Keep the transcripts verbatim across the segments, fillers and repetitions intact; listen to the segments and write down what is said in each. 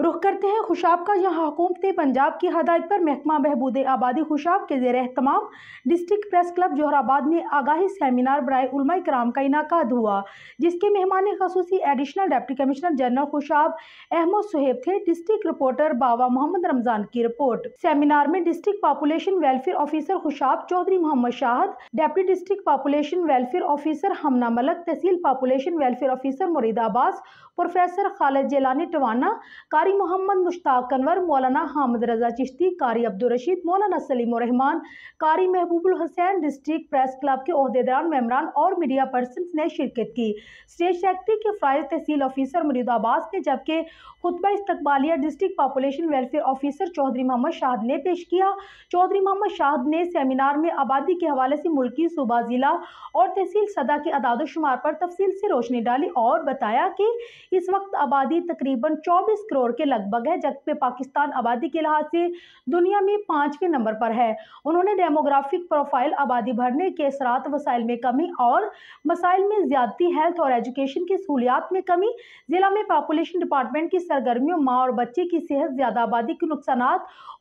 रुख करते हैं खुशाब का। यहाँ हुकूमत पंजाब की हदायत पर महकमा महबूद आबादी खुशाब के जेर एहतमाम डिस्ट्रिक्ट प्रेस क्लब जोहराबाद में आगाही सेमिनार बराए उलमा कराम का इनाकाद हुआ, जिसके मेहमान खसूसी additional deputy commissioner general Khushab Ahmad Suhaib थे। डिस्ट्रिक्ट रिपोर्टर बाबा मोहम्मद रमजान की रिपोर्ट। सेमिनार में district population welfare officer Khushab Chaudhry Mohammad Shahid, deputy district population welfare officer Hamna Malak, tehsil population welfare officer Murid Abad, professor Khalid Jilani Tiwana, Qari Mohammad Mushtaq Kanwar, मौलाना हामिद रजा चिश्ती, कारी अब्दुल रशीद, मौलाना Salim Rahman, Qari Mahboobul Hasan, district press club के ओहदेदारान, मेम्बरान और मीडिया पर्सन ने शिरकत की। स्टेट सेक्रेटरी के फ़राइज़ तहसील ऑफिसर मुरीद अबाद ने, जबकि खुतबा इस्तकबालिया district population welfare officer Chaudhry Mohammad Shahid ने पेश किया। चौधरी मोहम्मद शाहिद ने सेमिनार में आबादी के हवाले से मुल्की, सूबा, ज़िला और तहसील सदा के आदादोशुमार पर तफसील से रोशनी डाली और बताया कि इस वक्त आबादी तकरीबन चौबीस करोड़ के लगभग है, जबकि पाकिस्तान आबादी के लिहाज से दुनिया में पाँचवें नंबर पर है। उन्होंने डेमोग्राफिक प्रोफाइल, आबादी बढ़ने के असरात, वसाइल में कमी और मसाइल में ज़्यादती, हेल्थ और एजुकेशन की सहूलियात में कमी, ज़िला में पॉपुलेशन डिपार्टमेंट की सरगर्मियों, माँ और बच्चे की सेहत, ज़्यादा आबादी के नुकसान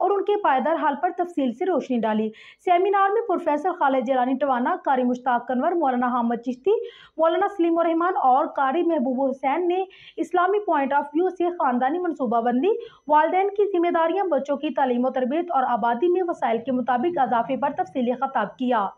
और उनके पायदार हाल पर तफसील से रोशनी डाली। सेमिनार में प्रोफेसर खालिद जिलानी टवाना, कारी मुश्ताक कनवर, मौलाना हामिद चिश्ती, मौलाना सलीम रहमान और कारी महबूब हुसैन ने इस्लामी पॉइंट ऑफ व्यू से ख़ानदानी मनसूबाबंदी, वालदैन की जिम्मेदारियाँ, बच्चों की तालीम व तरबियत और आबादी में वसाइल के मुताबिक अजाफे पर तफसीली खिताब किया।